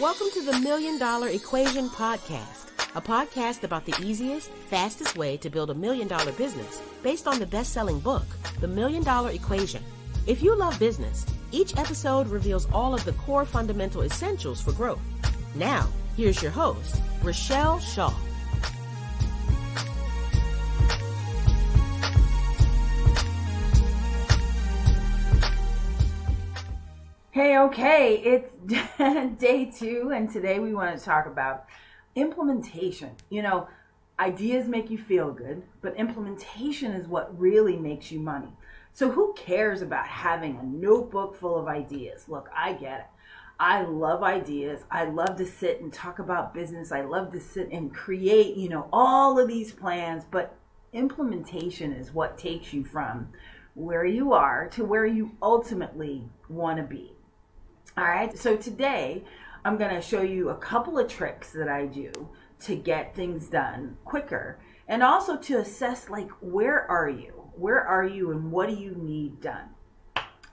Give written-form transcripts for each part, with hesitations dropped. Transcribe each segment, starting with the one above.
Welcome to the $1 Million Equation Podcast, a podcast about the easiest, fastest way to build $1 million business based on the best-selling book, The $1 Million Equation. If you love business, each episode reveals all of the core fundamental essentials for growth. Now, here's your host, Richelle Shaw. Hey, okay, it's day two, and today we want to talk about implementation. You know, ideas make you feel good, but implementation is what really makes you money. So who cares about having a notebook full of ideas? Look, I get it. I love ideas. I love to sit and talk about business. I love to sit and create, you know, all of these plans, but implementation is what takes you from where you are to where you ultimately want to be. All right, so today I'm going to show you a couple of tricks that I do to get things done quicker and also to assess, like, where are you and what do you need done?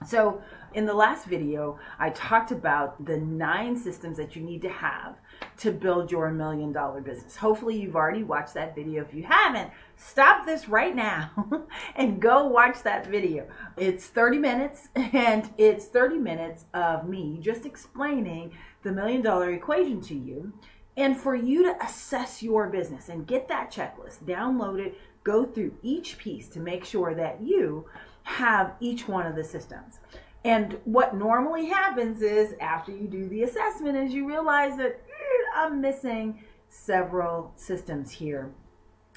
So in the last video, I talked about the 9 systems that you need to have to build your $1 million business. Hopefully you've already watched that video. If you haven't, stop this right now and go watch that video. It's 30 minutes, and it's 30 minutes of me just explaining the $1 Million Equation to you and for you to assess your business and get that checklist, download it, go through each piece to make sure that you have each one of the systems. And what normally happens is after you do the assessment is you realize that I'm missing several systems here.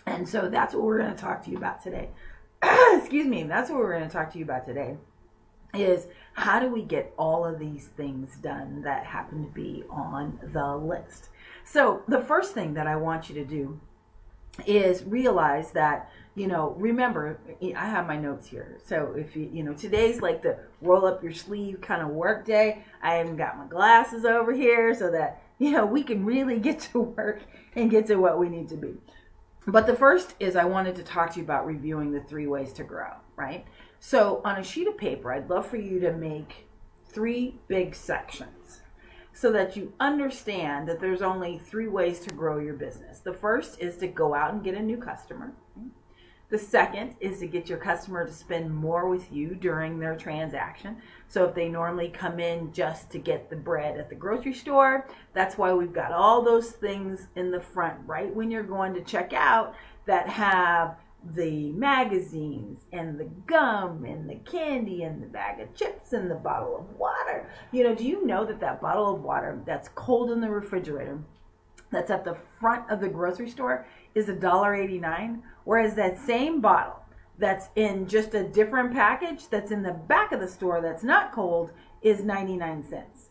And so that's what we're going to talk to you about today. Excuse me. That's what we're going to talk to you about today is how do we get all of these things done that happen to be on the list. So the first thing that I want you to do is realize that, you know, remember, I have my notes here. So if you know, today's like the roll up your sleeve kind of work day. I even got my glasses over here so that, you know, we can really get to work and get to what we need to be. But the first is I wanted to talk to you about reviewing the 3 ways to grow, right? So on a sheet of paper, I'd love for you to make 3 big sections so that you understand that there's only 3 ways to grow your business. The first is to go out and get a new customer. The second is to get your customer to spend more with you during their transaction. So if they normally come in just to get the bread at the grocery store, that's why we've got all those things in the front, right when you're going to check out, that have the magazines and the gum and the candy and the bag of chips and the bottle of water. You know, do you know that that bottle of water that's cold in the refrigerator that's at the front of the grocery store is $1.89, whereas that same bottle that's in just a different package that's in the back of the store that's not cold is 99 cents.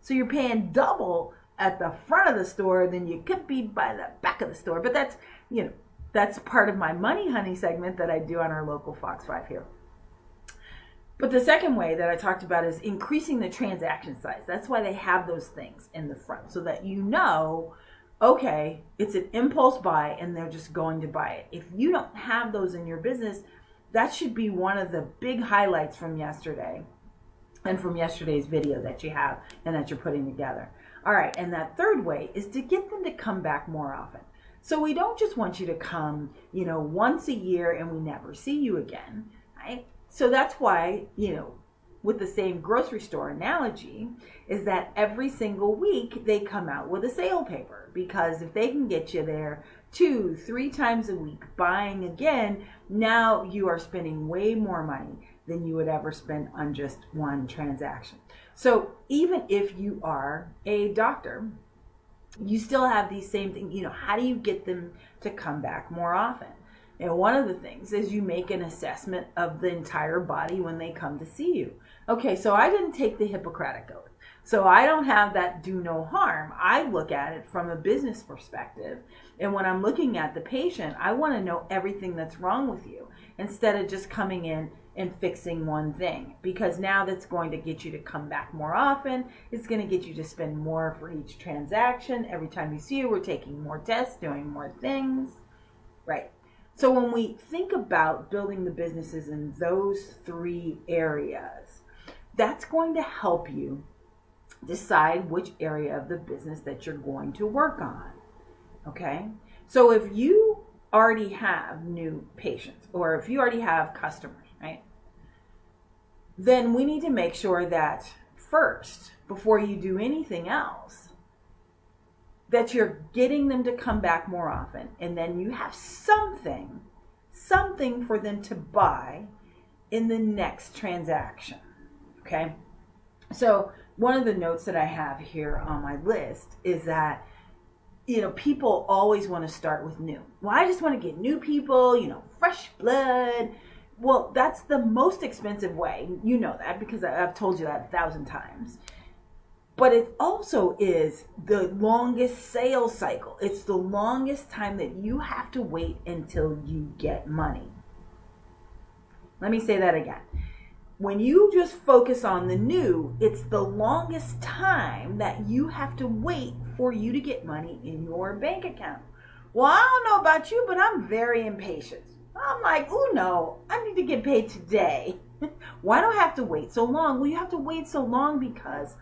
So you're paying double at the front of the store than you could be by the back of the store. But that's, you know, that's part of my Money Honey segment that I do on our local Fox 5 here. But the second way that I talked about is increasing the transaction size. That's why they have those things in the front, so that you know, okay, it's an impulse buy and they're just going to buy it. If you don't have those in your business, that should be one of the big highlights from yesterday and from yesterday's video that you have and that you're putting together. All right, and that third way is to get them to come back more often. So we don't just want you to come, you know, once a year and we never see you again, right? So that's why, you know, with the same grocery store analogy, is that every single week they come out with a sale paper, because if they can get you there 2-3 times a week buying again, now you are spending way more money than you would ever spend on just one transaction. So even if you are a doctor, you still have these same things. You know, how do you get them to come back more often? And one of the things is you make an assessment of the entire body when they come to see you. Okay, so I didn't take the Hippocratic Oath, so I don't have that do no harm. I look at it from a business perspective. And when I'm looking at the patient, I want to know everything that's wrong with you instead of just coming in and fixing one thing, because now that's going to get you to come back more often. It's going to get you to spend more for each transaction. Every time you see you, we're taking more tests, doing more things, right? So when we think about building the businesses in those 3 areas, that's going to help you decide which area of the business that you're going to work on, okay? So if you already have new patients or if you already have customers, right, then we need to make sure that first, before you do anything else, that you're getting them to come back more often, and then you have something for them to buy in the next transaction, okay? So one of the notes that I have here on my list is that, you know, people always want to start with new. Well, I just want to get new people, you know, fresh blood. Well, that's the most expensive way. You know that because I've told you that 1,000 times. But it also is the longest sales cycle. It's the longest time that you have to wait until you get money. Let me say that again. When you just focus on the new, it's the longest time that you have to wait for you to get money in your bank account. Well, I don't know about you, but I'm very impatient. I'm like, oh no, I need to get paid today. Why do I have to wait so long? Well, you have to wait so long because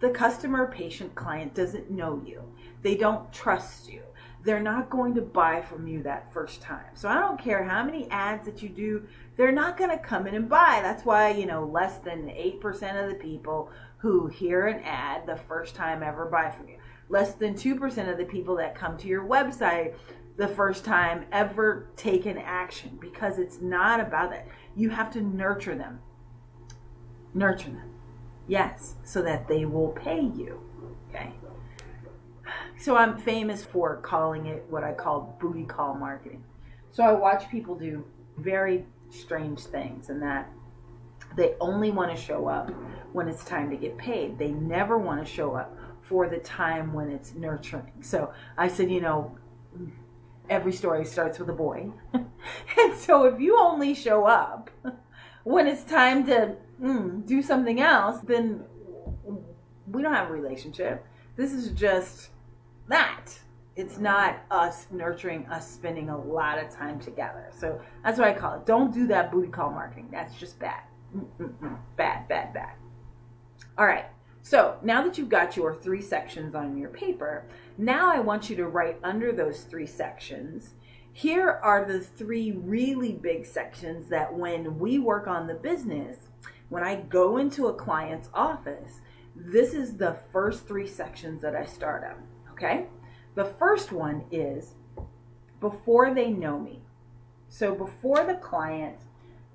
the customer, patient, client doesn't know you. They don't trust you. They're not going to buy from you that first time. So I don't care how many ads that you do, they're not going to come in and buy. That's why, you know, less than 8% of the people who hear an ad the first time ever buy from you. Less than 2% of the people that come to your website the first time ever take an action, because it's not about that. You have to nurture them. Nurture them. Yes, so that they will pay you, okay? So I'm famous for calling it what I call booty call marketing. So I watch people do very strange things, and that they only want to show up when it's time to get paid. They never want to show up for the time when it's nurturing. So I said, you know, every story starts with a boy. And so if you only show up when it's time to do something else, then we don't have a relationship. This is just that. It's not us nurturing, us spending a lot of time together. So that's what I call it. Don't do that booty call marketing. That's just bad. Bad, bad, bad. All right. So now that you've got your 3 sections on your paper, now I want you to write under those 3 sections. Here are the 3 really big sections that when we work on the business, when I go into a client's office, this is the first 3 sections that I start on, okay? The first one is before they know me. So before the client,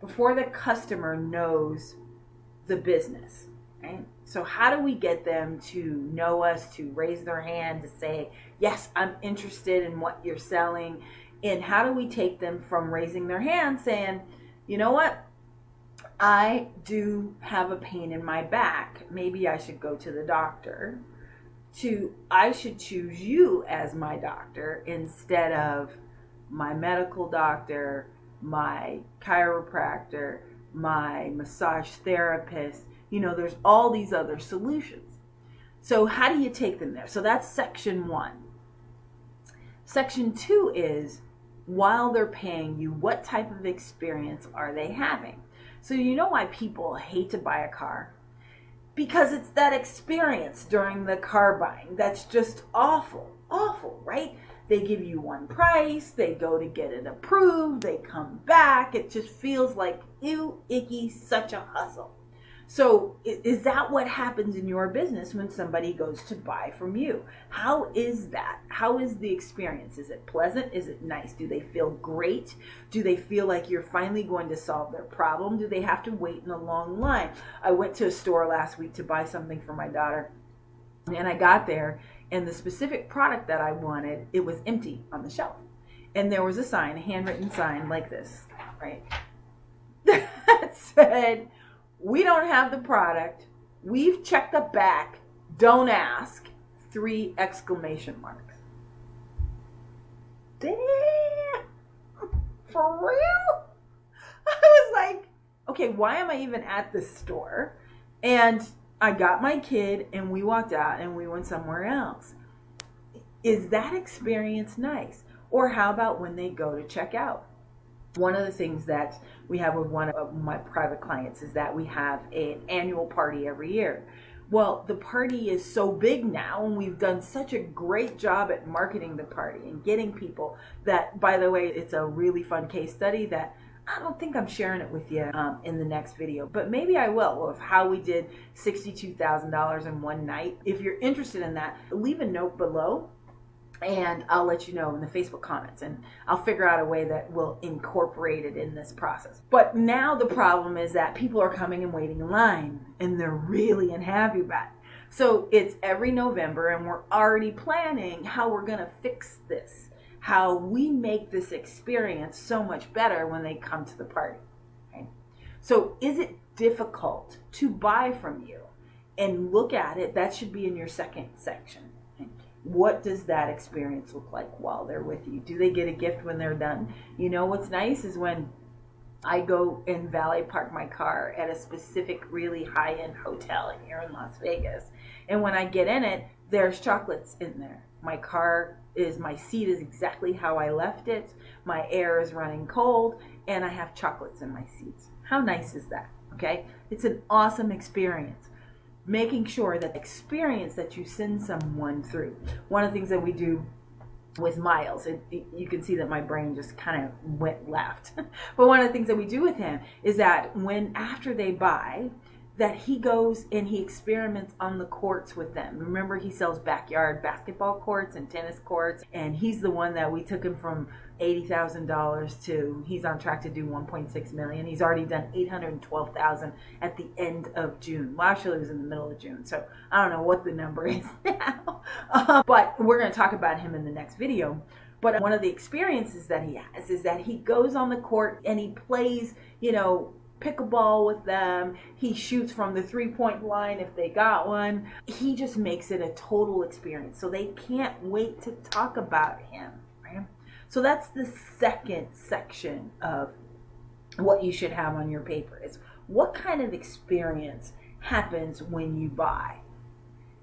before the customer knows the business, right? So how do we get them to know us, to raise their hand, to say, yes, I'm interested in what you're selling? And how do we take them from raising their hand saying, you know what? I do have a pain in my back. Maybe I should go to the doctor. To I should choose you as my doctor instead of my medical doctor, my chiropractor, my massage therapist. You know, there's all these other solutions. So how do you take them there? So that's section 1. Section 2 is while they're paying you, what type of experience are they having? So you know why people hate to buy a car? Because it's that experience during the car buying that's just awful, awful, right? They give you one price, they go to get it approved, they come back, it just feels like, ew, icky, such a hustle. So is that what happens in your business when somebody goes to buy from you? How is that? How is the experience? Is it pleasant? Is it nice? Do they feel great? Do they feel like you're finally going to solve their problem? Do they have to wait in a long line? I went to a store last week to buy something for my daughter, and I got there, and the specific product that I wanted, it was empty on the shelf. And there was a sign, a handwritten sign like this, right? That said, we don't have the product, we've checked the back, don't ask, 3 exclamation marks. Damn, for real? I was like, okay, why am I even at this store? And I got my kid and we walked out and we went somewhere else. Is that experience nice? Or how about when they go to check out? One of the things that we have with one of my private clients is that we have an annual party every year well, the party is so big now, and we've done such a great job at marketing the party and getting people that, by the way, it's a really fun case study that I don't think I'm sharing it with you in the next video, but maybe I will, of how we did $62,000 in one night. If you're interested in that, leave a note below and I'll let you know in the Facebook comments, and I'll figure out a way that we'll incorporate it in this process. But now the problem is that people are coming and waiting in line, and they're really unhappy about it. So it's every November, and we're already planning how we're going to fix this, how we make this experience so much better when they come to the party. Okay? So is it difficult to buy from you? And look at it, that should be in your second section. Okay? What does that experience look like while they're with you? Do they get a gift when they're done? You know what's nice is when I go and valet park my car at a specific really high-end hotel here in Las Vegas, and when I get in it, there's chocolates in there. My car is, my seat is exactly how I left it, my air is running cold, and I have chocolates in my seats. How nice is that? Okay, it's an awesome experience. Making sure that the experience that you send someone through, one of the things that we do with Miles, and you can see that my brain just kind of went left, but one of the things that we do with him is that when, after they buy, that he goes and he experiments on the courts with them. Remember, he sells backyard basketball courts and tennis courts, and he's the one that we took him from $80,000 to, he's on track to do $1.6 million. He's already done $812,000 at the end of June. Well, actually, it was in the middle of June, so I don't know what the number is now. But we're going to talk about him in the next video. But one of the experiences that he has is that he goes on the court and he plays, you know, pickleball with them. He shoots from the three-point line if they got one. He just makes it a total experience. So they can't wait to talk about him. Right? So that's the second section of what you should have on your paper, is what kind of experience happens when you buy,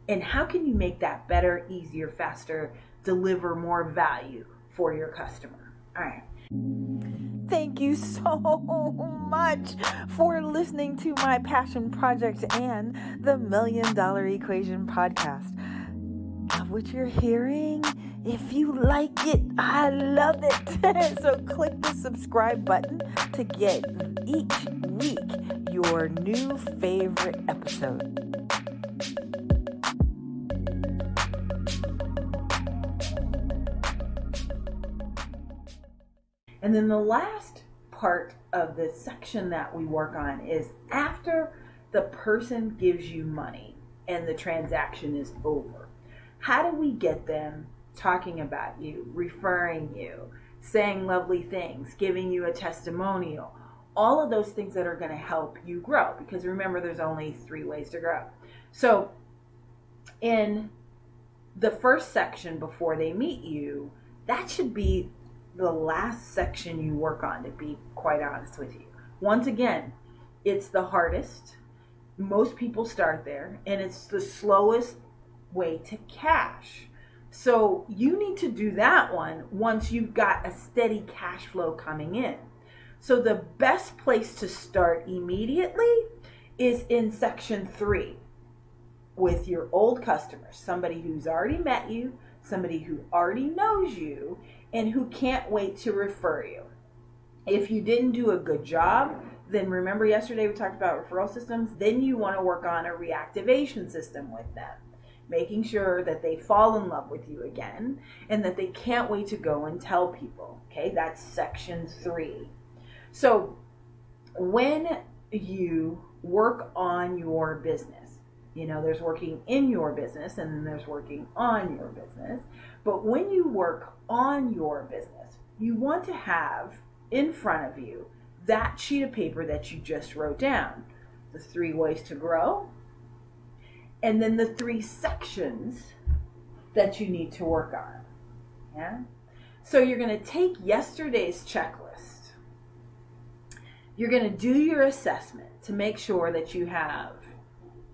and how can you make that better, easier, faster, deliver more value for your customer. All right. Thank you so much for listening to my passion project and the $1 Million Equation podcast. Love what you're hearing. If you like it, I love it. So click the subscribe button to get each week your new favorite episode. And then the last part of the section that we work on is after the person gives you money and the transaction is over. How do we get them talking about you, referring you, saying lovely things, giving you a testimonial? All of those things that are going to help you grow, because remember, there's only three ways to grow. So in the first section before they meet you, that should be the last section you work on, to be quite honest with you. Once again, it's the hardest. Most people start there, and it's the slowest way to cash. So you need to do that one once you've got a steady cash flow coming in. So the best place to start immediately is in section 3 with your old customers, somebody who's already met you, somebody who already knows you, and who can't wait to refer you. If you didn't do a good job, then remember yesterday we talked about referral systems, then you want to work on a reactivation system with them, making sure that they fall in love with you again and that they can't wait to go and tell people. Okay, that's section 3. So when you work on your business, you know, there's working in your business and then there's working on your business. But when you work on your business, you want to have in front of you that sheet of paper that you just wrote down, the 3 ways to grow, and then the 3 sections that you need to work on. Yeah? So you're going to take yesterday's checklist. You're going to do your assessment to make sure that you have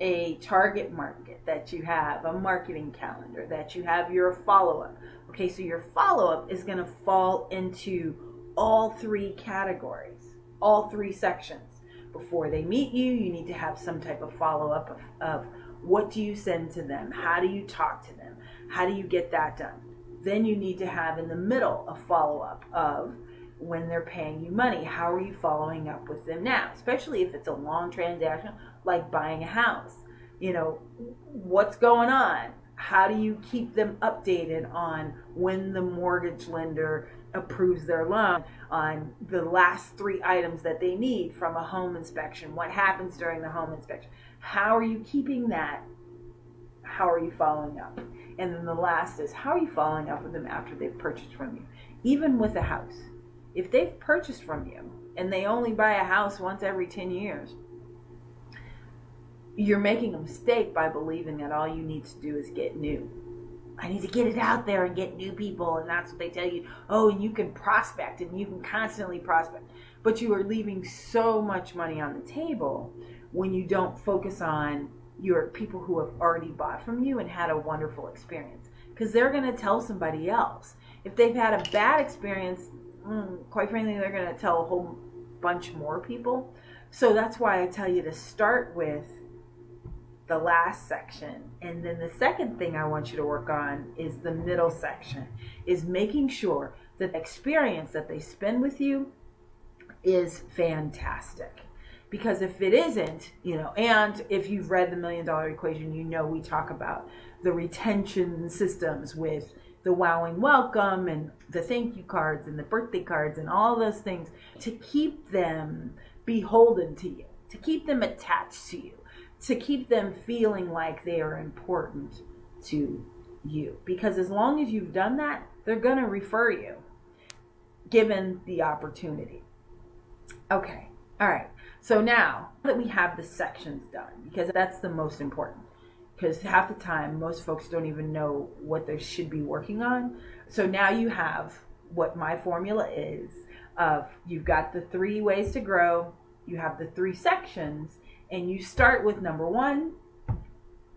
a target market, that you have a marketing calendar, that you have your follow-up. Okay, so your follow-up is going to fall into all 3 categories, all 3 sections. Before they meet you, you need to have some type of follow-up of What do you send to them? How do you talk to them? How do you get that done? Then you need to have in the middle a follow-up of when they're paying you money. How are you following up with them now? Especially if it's a long transaction, like buying a house. You know, what's going on? How do you keep them updated on when the mortgage lender approves their loan, on the last three items that they need from a home inspection? What happens during the home inspection? How are you keeping that? How are you following up? And then the last is, how are you following up with them after they've purchased from you? Even with a house. If they've purchased from you and they only buy a house once every 10 years, you're making a mistake by believing that all you need to do is get new. I need to get it out there and get new people, and that's what they tell you. Oh, and you can prospect, and you can constantly prospect. But you are leaving so much money on the table when you don't focus on your people who have already bought from you and had a wonderful experience. Because they're going to tell somebody else. If they've had a bad experience, quite frankly, they're going to tell a whole bunch more people. So that's why I tell you to start with the last section, and then the second thing I want you to work on is the middle section, is making sure that the experience that they spend with you is fantastic. Because if it isn't, you know, and if you've read The Million Dollar Equation, you know we talk about the retention systems with the wowing welcome and the thank you cards and the birthday cards and all those things to keep them beholden to you, to keep them attached to you, to keep them feeling like they are important to you. Because as long as you've done that, they're going to refer you, given the opportunity. Okay, all right. So now that we have the sections done, because that's the most important, because half the time, most folks don't even know what they should be working on. So now you have what my formula is of, you've got the three ways to grow, you have the three sections, and you start with number one,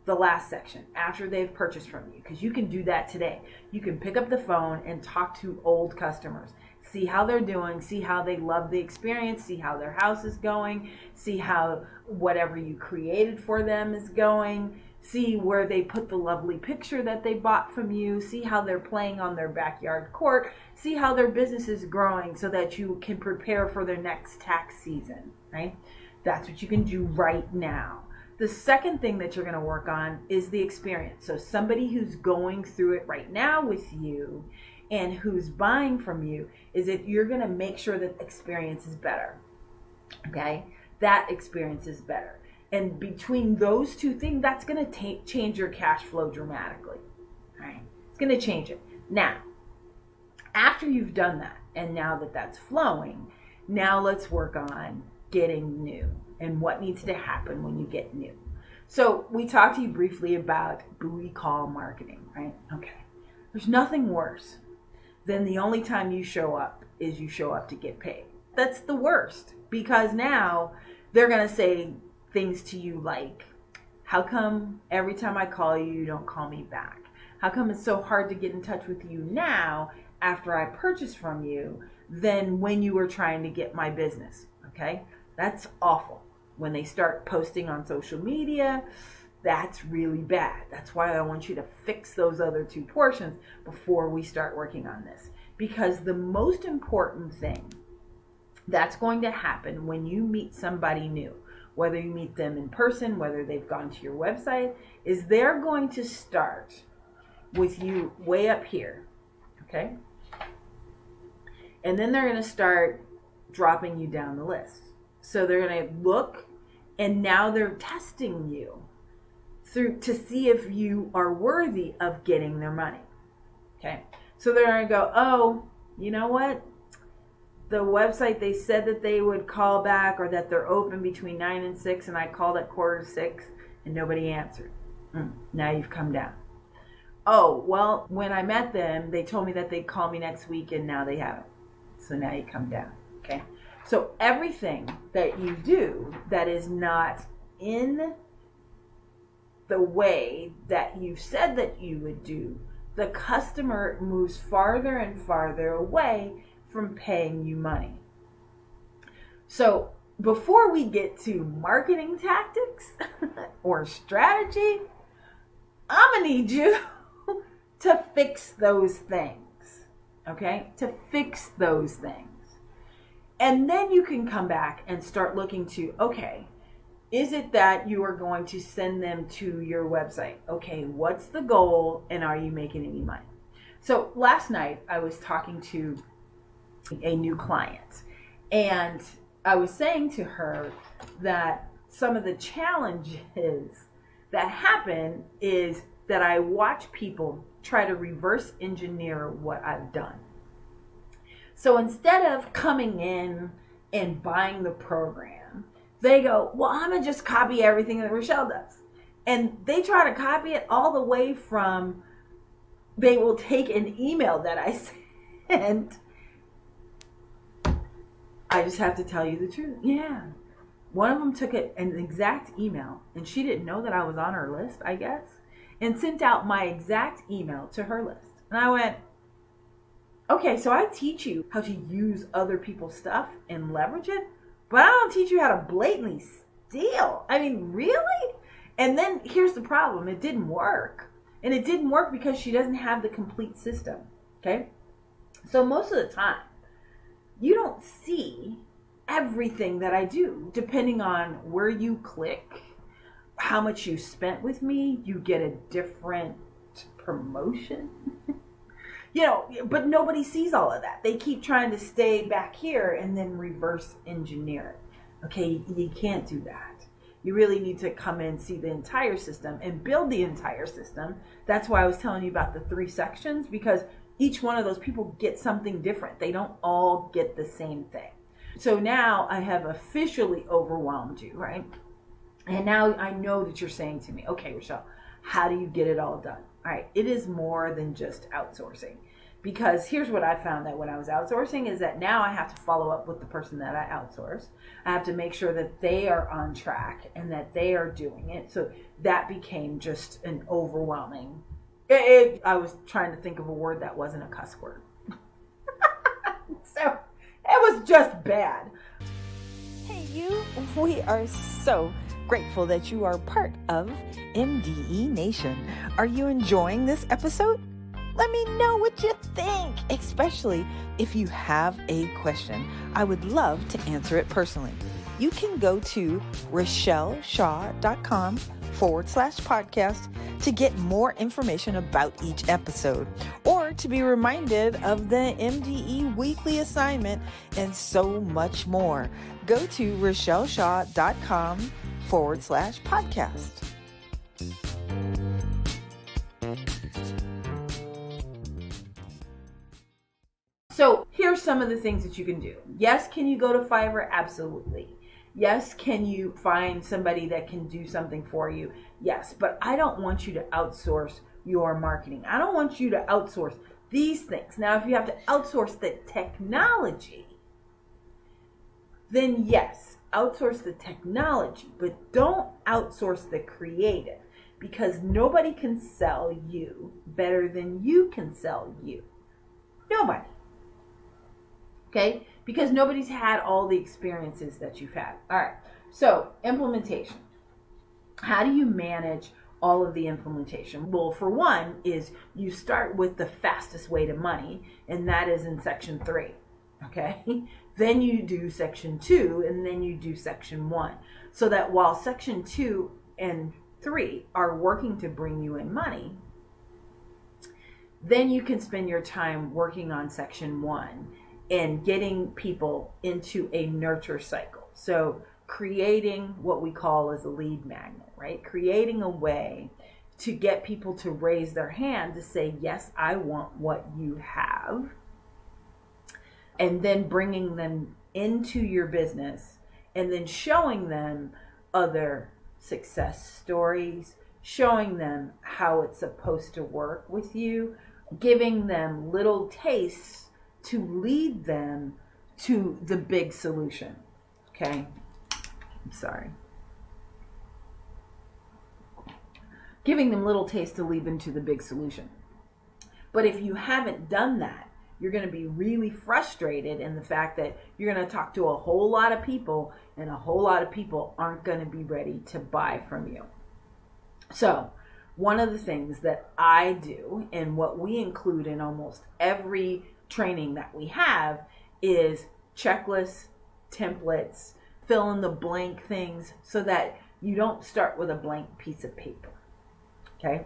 the last section, after they've purchased from you, because you can do that today. You can pick up the phone and talk to old customers, see how they're doing, see how they love the experience, see how their house is going, see how whatever you created for them is going, see where they put the lovely picture that they bought from you, see how they're playing on their backyard court, see how their business is growing so that you can prepare for their next tax season, right? That's what you can do right now. The second thing that you're going to work on is the experience. So somebody who's going through it right now with you and who's buying from you, is that you're going to make sure that experience is better. Okay? That experience is better. And between those two things, that's going to change your cash flow dramatically. All right? It's going to change it. Now, after you've done that, and now that that's flowing, now let's work on getting new and what needs to happen when you get new. So we talked to you briefly about buoy call marketing, right? Okay. There's nothing worse than the only time you show up is you show up to get paid. That's the worst, because now they're going to say things to you like, how come every time I call you, you don't call me back? How come it's so hard to get in touch with you now after I purchased from you than when you were trying to get my business? Okay? That's awful. When they start posting on social media, that's really bad. That's why I want you to fix those other two portions before we start working on this. Because the most important thing that's going to happen when you meet somebody new, whether you meet them in person, whether they've gone to your website, is they're going to start with you way up here. Okay? And then they're going to start dropping you down the list. So they're going to look, and now they're testing you through to see if you are worthy of getting their money. Okay. So they're going to go, oh, you know what? The website, they said that they would call back, or that they're open between 9 and 6, and I called at 5:45 and nobody answered. Now you've come down. Oh, well, when I met them, they told me that they'd call me next week, and now they haven't. So now you come down. Okay. So everything that you do that is not in the way that you've said that you would do, the customer moves farther and farther away from paying you money. So before we get to marketing tactics or strategy, I'm gonna need you to fix those things, okay? To fix those things. And then you can come back and start looking to, okay, is it that you are going to send them to your website? Okay, what's the goal and are you making any money? So last night I was talking to a new client and I was saying to her that some of the challenges that happen is that I watch people try to reverse engineer what I've done. So instead of coming in and buying the program, they go, well, I'm gonna just copy everything that Richelle does. And they try to copy it all the way from, they will take an email that I sent. I just have to tell you the truth. Yeah. One of them took an exact email and she didn't know that I was on her list, I guess, and sent out my exact email to her list. And I went, okay, so I teach you how to use other people's stuff and leverage it, but I don't teach you how to blatantly steal. I mean, really? And then here's the problem. It didn't work. And it didn't work because she doesn't have the complete system, okay? So most of the time, you don't see everything that I do. Depending on where you click, how much you spent with me, you get a different promotion. You know, but nobody sees all of that. They keep trying to stay back here and then reverse engineer it. Okay, you can't do that. You really need to come in, see the entire system and build the entire system. That's why I was telling you about the 3 sections, because each one of those people get something different. They don't all get the same thing. So now I have officially overwhelmed you, right? And now I know that you're saying to me, okay, Richelle, how do you get it all done? All right, it is more than just outsourcing, because here's what I found that when I was outsourcing is that now I have to follow up with the person that I outsource. I have to make sure that they are on track and that they are doing it. So that became just an overwhelming, I was trying to think of a word that wasn't a cuss word. So it was just bad. Hey you, we are so grateful that you are part of MDE Nation. Are you enjoying this episode? Let me know what you think, especially if you have a question. I would love to answer it personally. You can go to RichelleShaw.com /podcast to get more information about each episode or to be reminded of the MDE weekly assignment and so much more. Go to RichelleShaw.com /podcast. So here's some of the things that you can do. Yes, can you go to Fiverr? Absolutely. Yes, can you find somebody that can do something for you? Yes, but I don't want you to outsource your marketing. I don't want you to outsource these things. Now, if you have to outsource the technology, then yes, outsource the technology, but don't outsource the creative, because nobody can sell you better than you can sell you. Nobody. Okay? Because nobody's had all the experiences that you've had. All right, so implementation. How do you manage all of the implementation? Well, for one is you start with the fastest way to money, and that is in section 3, okay? Then you do section 2, and then you do section 1. So that while section 2 and 3 are working to bring you in money, then you can spend your time working on section 1 and getting people into a nurture cycle. So creating what we call as a lead magnet, right? Creating a way to get people to raise their hand to say, yes, I want what you have. And then bringing them into your business and then showing them other success stories, showing them how it's supposed to work with you, giving them little tastes to lead them to the big solution, okay? I'm sorry. Giving them little taste to lead them to the big solution. But if you haven't done that, you're going to be really frustrated in the fact that you're going to talk to a whole lot of people and a whole lot of people aren't going to be ready to buy from you. So one of the things that I do and what we include in almost every training that we have is checklists, templates, fill in the blank things so that you don't start with a blank piece of paper. Okay?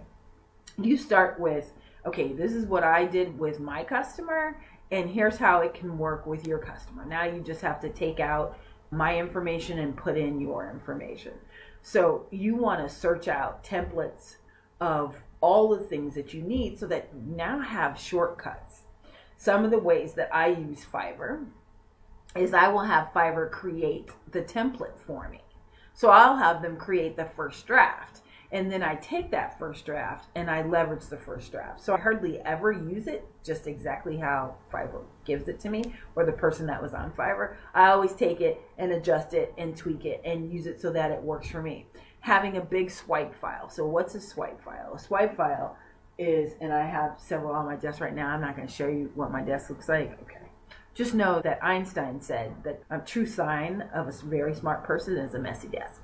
You start with, okay, this is what I did with my customer, and here's how it can work with your customer. Now you just have to take out my information and put in your information. So you want to search out templates of all the things that you need so that you now have shortcuts. Some of the ways that I use Fiverr is I will have Fiverr create the template for me. So I'll have them create the first draft. And then I take that first draft and I leverage the first draft. So I hardly ever use it just exactly how Fiverr gives it to me or the person that was on Fiverr. I always take it and adjust it and tweak it and use it so that it works for me. Having a big swipe file. So what's a swipe file? A swipe file is, and I have several on my desk right now. I'm not going to show you what my desk looks like. Okay. Just know that Einstein said that a true sign of a very smart person is a messy desk.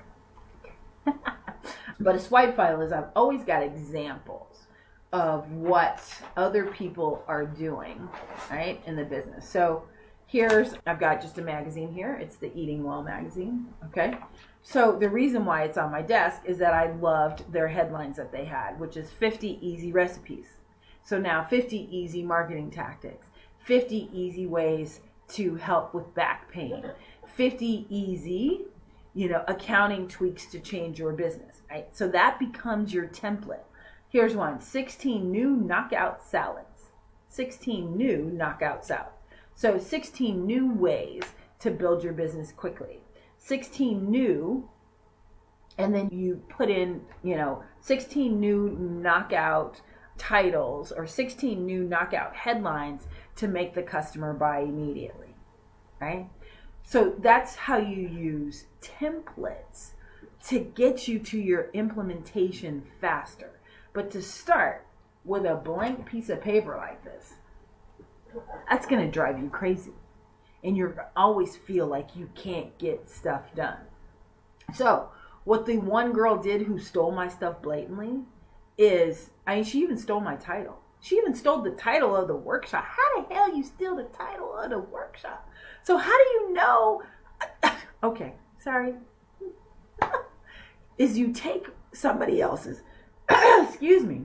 But a swipe file is I've always got examples of what other people are doing, right, in the business. So here's, I've got just a magazine here. It's the Eating Well magazine, okay? So the reason why it's on my desk is that I loved their headlines that they had, which is 50 easy recipes. So now 50 easy marketing tactics, 50 easy ways to help with back pain, 50 easy... you know, accounting tweaks to change your business, right? So that becomes your template. Here's one, 16 new knockout salads. 16 new knockout salads. So 16 new ways to build your business quickly. 16 new, and then you put in, you know, 16 new knockout titles or 16 new knockout headlines to make the customer buy immediately, right? So that's how you use templates to get you to your implementation faster. But to start with a blank piece of paper like this, that's going to drive you crazy. And you're gonna always feel like you can't get stuff done. So what the one girl did who stole my stuff blatantly is, I mean, she even stole my title. She even stole the title of the workshop. How the hell you steal the title of the workshop? So how do you know? Okay, sorry. Is you take somebody else's, excuse me,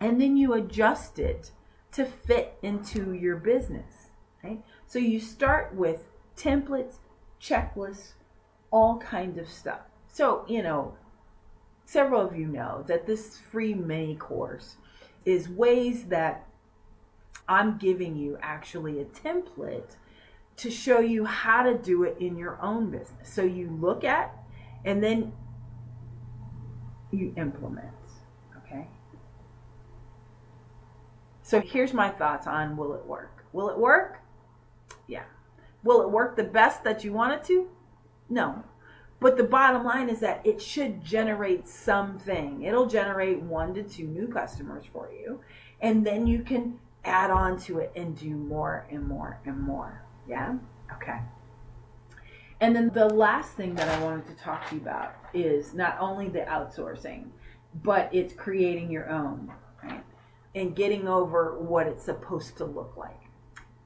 and then you adjust it to fit into your business. Right? So you start with templates, checklists, all kinds of stuff. So, you know, several of you know that this free mini course is ways that I'm giving you actually a template to show you how to do it in your own business. So you look at and then you implement, okay? So here's my thoughts on will it work? Will it work? Yeah. Will it work the best that you want it to? No. But the bottom line is that it should generate something. It'll generate 1 to 2 new customers for you. And then you can add on to it and do more and more and more. Yeah? Okay. And then the last thing that I wanted to talk to you about is not only the outsourcing, but it's creating your own, right? And getting over what it's supposed to look like.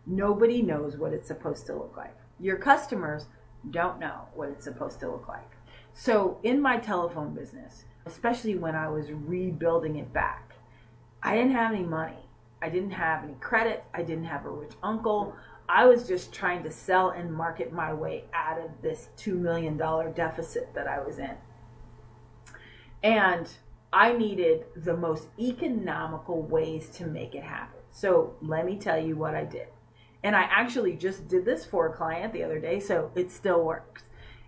Nobody knows what it's supposed to look like. Your customers don't know what it's supposed to look like. So in my telephone business, especially when I was rebuilding it back, I didn't have any money. I didn't have any credit. I didn't have a rich uncle. I was just trying to sell and market my way out of this $2 million deficit that I was in. And I needed the most economical ways to make it happen. So let me tell you what I did. And I actually just did this for a client the other day, so it still works,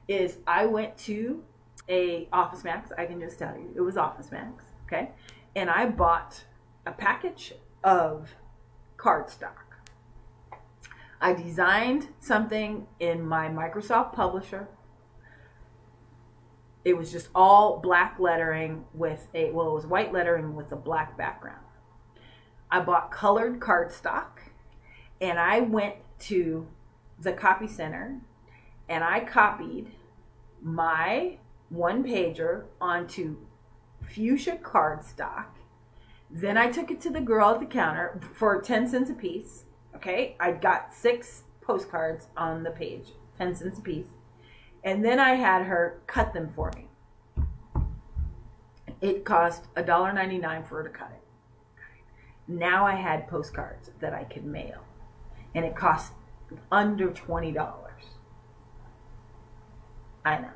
is I went to a Office Max, I can just tell you, it was Office Max, okay? And I bought a package of cardstock. I designed something in my Microsoft Publisher. It was just all black lettering with a, well, it was white lettering with a black background. I bought colored cardstock. And I went to the copy center and I copied my one pager onto fuchsia cardstock. Then I took it to the girl at the counter for 10 cents a piece. Okay, I got 6 postcards on the page, 10 cents a piece. And then I had her cut them for me. It cost $1.99 for her to cut it. Now I had postcards that I could mail, and it cost under $20. I know.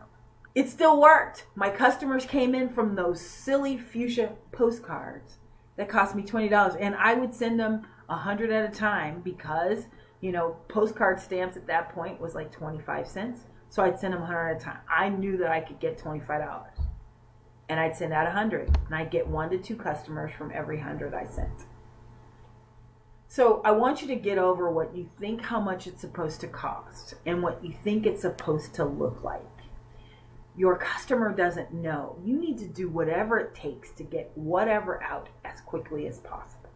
It still worked. My customers came in from those silly fuchsia postcards that cost me $20, and I would send them 100 at a time because, you know, postcard stamps at that point was like 25 cents. So I'd send them 100 at a time. I knew that I could get $25, and I'd send out 100, and I'd get 1 to 2 customers from every 100 I sent. So I want you to get over what you think how much it's supposed to cost and what you think it's supposed to look like. Your customer doesn't know. You need to do whatever it takes to get whatever out as quickly as possible.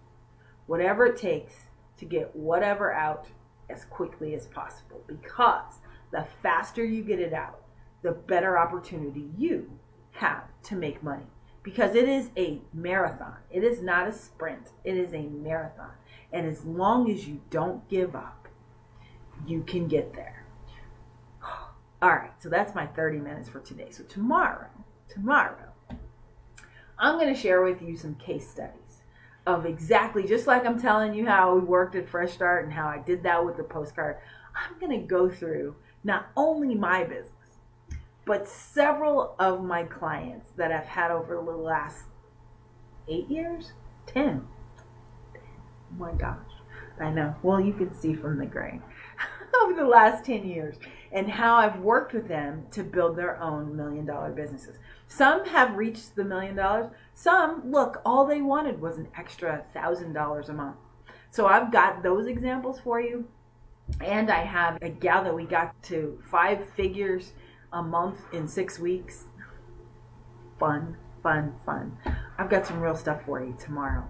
Whatever it takes to get whatever out as quickly as possible, because the faster you get it out, the better opportunity you have to make money, because it is a marathon. It is not a sprint. It is a marathon. And as long as you don't give up, you can get there. All right, so that's my 30 minutes for today. So tomorrow, I'm going to share with you some case studies of exactly, just like I'm telling you how we worked at Fresh Start and how I did that with the postcard, I'm going to go through not only my business, but several of my clients that I've had over the last 8 years, 10. Oh my gosh, I know. Well, you can see from the grain over the last 10 years and how I've worked with them to build their own million-dollar businesses. Some have reached the $1 million. Some, look, all they wanted was an extra $1,000 a month. So I've got those examples for you. And I have a gal that we got to 5 figures a month in 6 weeks. Fun, fun, fun. I've got some real stuff for you tomorrow.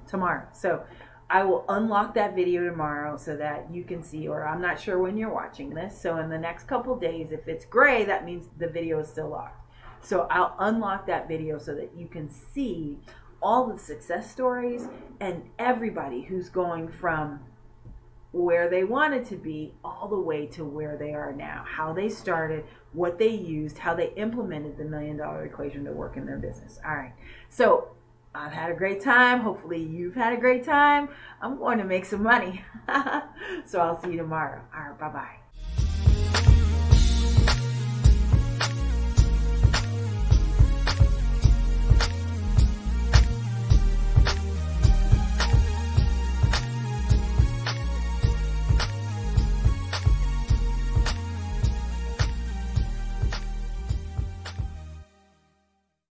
So I will unlock that video tomorrow so that you can see, or I'm not sure when you're watching this. So in the next couple days, if it's gray, that means the video is still locked. So I'll unlock that video so that you can see all the success stories and everybody who's going from where they wanted to be all the way to where they are now, how they started, what they used, how they implemented the $1 million equation to work in their business. All right. So I've had a great time. Hopefully you've had a great time. I'm going to make some money. So I'll see you tomorrow. All right. Bye-bye.